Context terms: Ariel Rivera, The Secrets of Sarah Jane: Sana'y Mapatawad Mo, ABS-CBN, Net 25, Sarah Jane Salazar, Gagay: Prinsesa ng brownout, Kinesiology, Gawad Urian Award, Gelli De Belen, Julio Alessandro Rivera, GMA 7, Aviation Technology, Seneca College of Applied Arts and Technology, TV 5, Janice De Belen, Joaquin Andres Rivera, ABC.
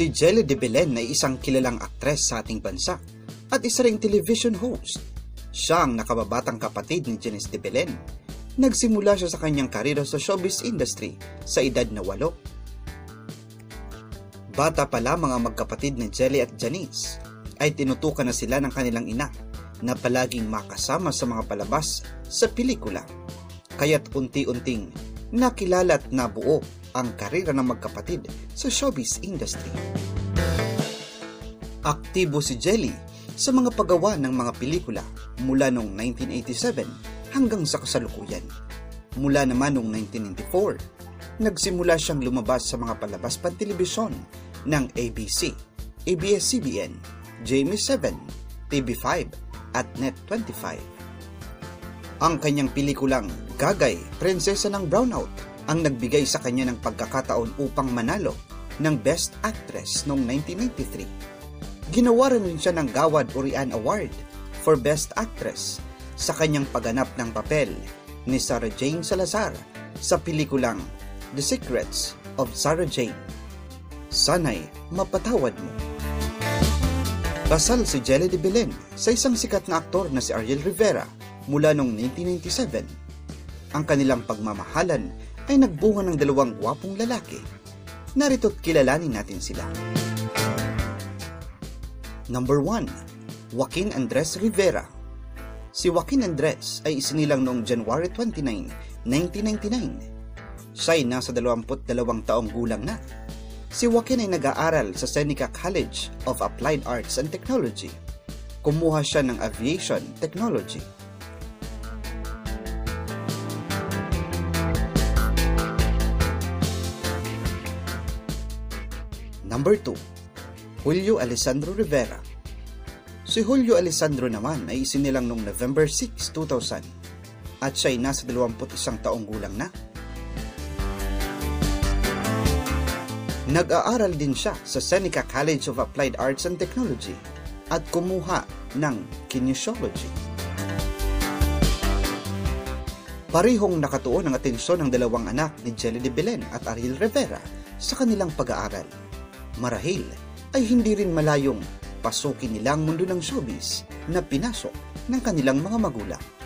Si Gelli De Belen ay isang kilalang aktres sa ating bansa at isa ring television host. Siya ang nakababatang kapatid ni Janice De Belen. Nagsimula siya sa kanyang karera sa showbiz industry sa edad na 8. Bata pa lamang ang magkapatid na Gelli at Janice ay tinutukan na sila ng kanilang ina na palaging makasama sa mga palabas sa pelikula. Kaya't unti-unting nakilala at nabuo ang karera ng magkapatid sa showbiz industry. Aktibo si Gelli sa mga paggawa ng mga pelikula mula noong 1987 hanggang sa kasalukuyan. Mula naman noong 1994, nagsimula siyang lumabas sa mga palabas pantelebisyon ng ABC, ABS-CBN, GMA 7, TV 5 at Net 25. Ang kanyang pelikulang Gagay: Prinsesa ng Brownout ang nagbigay sa kanya ng pagkakataon upang manalo ng Best Actress noong 1993. Ginawa rin siya ng Gawad Urian Award for Best Actress sa kanyang pagganap ng papel ni Sarah Jane Salazar sa pelikulang The Secrets of Sarah Jane: Sana'y Mapatawad Mo. Kasal si Gelli De Belen sa isang sikat na aktor na si Ariel Rivera mula noong 1997. Ang kanilang pagmamahalan ay nagbunga ng dalawang gwapong lalaki. Narito't kilalanin natin sila. Number 1. Joaquin Andres Rivera. Si Joaquin Andres ay isinilang noong January 29, 1999. Siya ay nasa 22 taong gulang na. Si Joaquin ay nag-aaral sa Seneca College of Applied Arts and Technology. Kumuha siya ng Aviation Technology. Number 2. Julio Alessandro Rivera. Si Julio Alessandro naman ay isinilang noong November 6, 2000 at siya ay nasa 21 taong gulang na. Nag-aaral din siya sa Seneca College of Applied Arts and Technology at kumuha ng Kinesiology. Parehong nakatuon ang atensyon ng dalawang anak ni Gelli De Belen at Ariel Rivera sa kanilang pag-aaral. Marahil ay hindi rin malayong pasukin nila ang mundo ng showbiz na pinasok ng kanilang mga magulang.